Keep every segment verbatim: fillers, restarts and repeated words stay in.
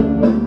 Thank you.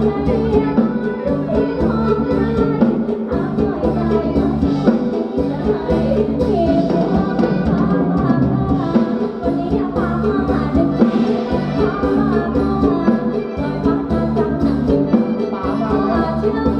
Hãy subscribe cho kênh Ghiền Mì Gõ để không bỏ lỡ những video hấp dẫn.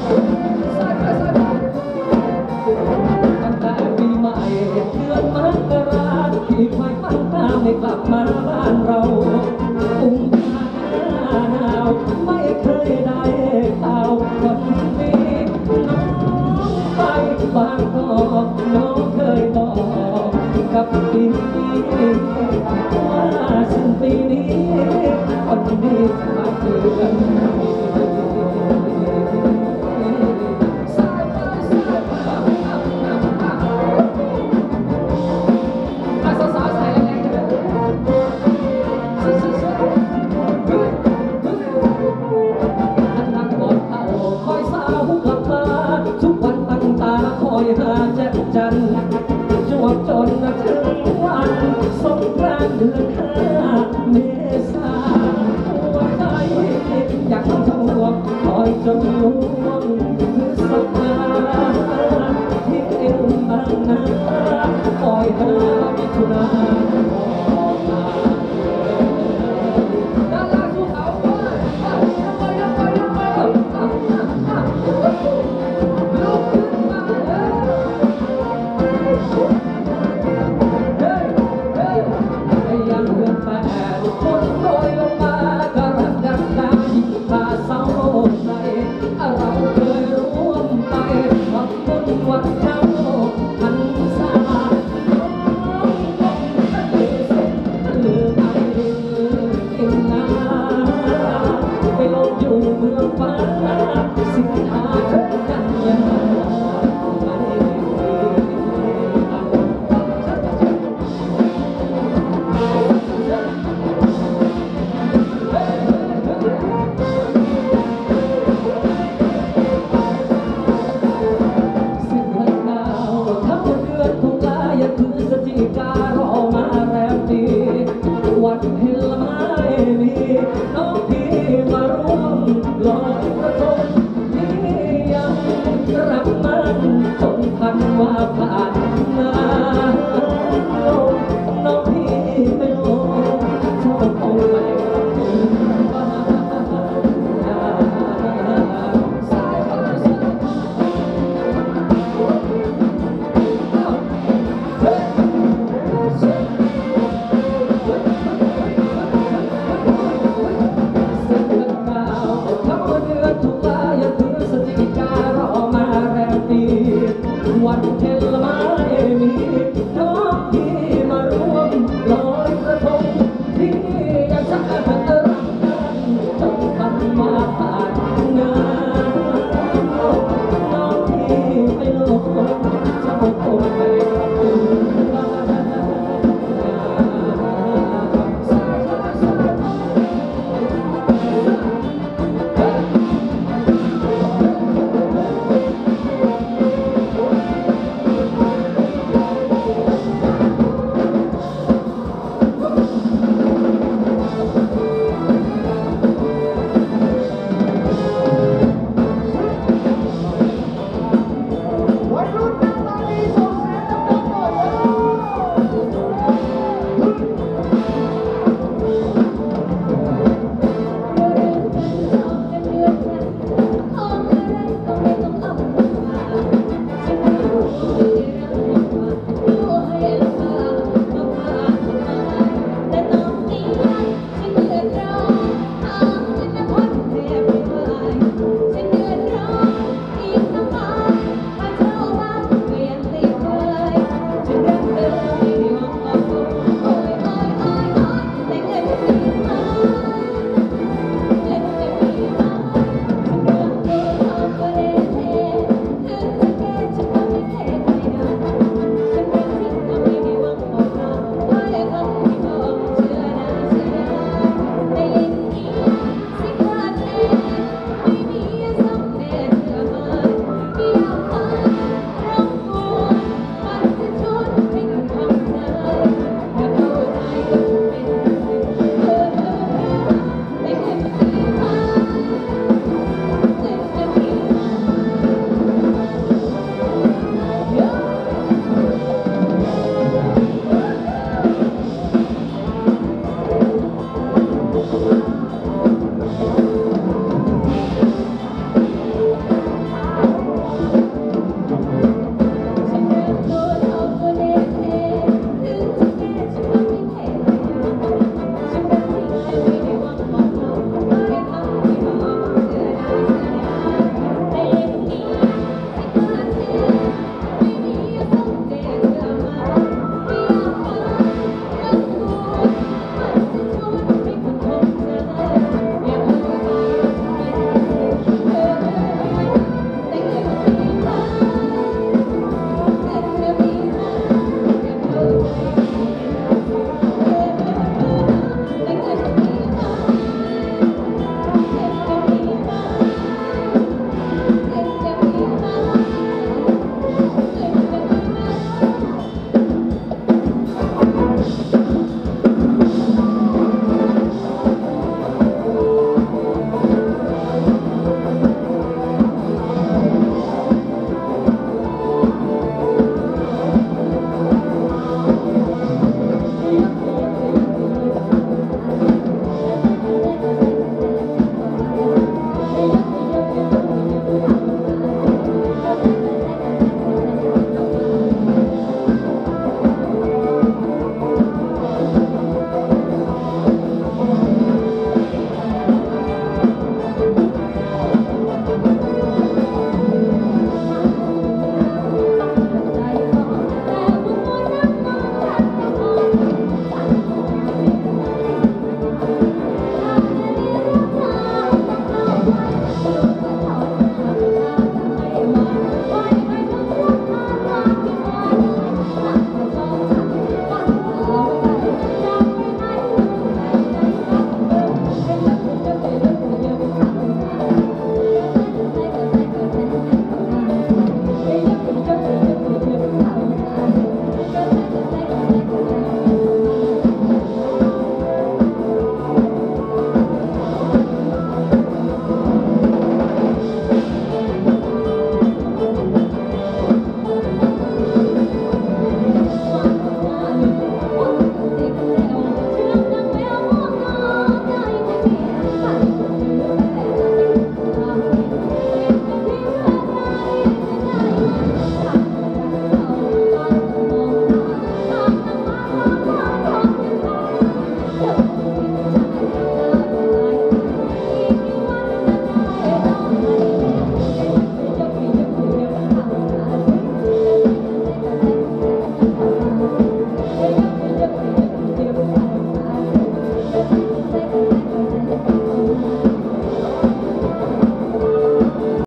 Hãy subscribe cho kênh Ghiền Mì Gõ để không bỏ lỡ những video hấp dẫn.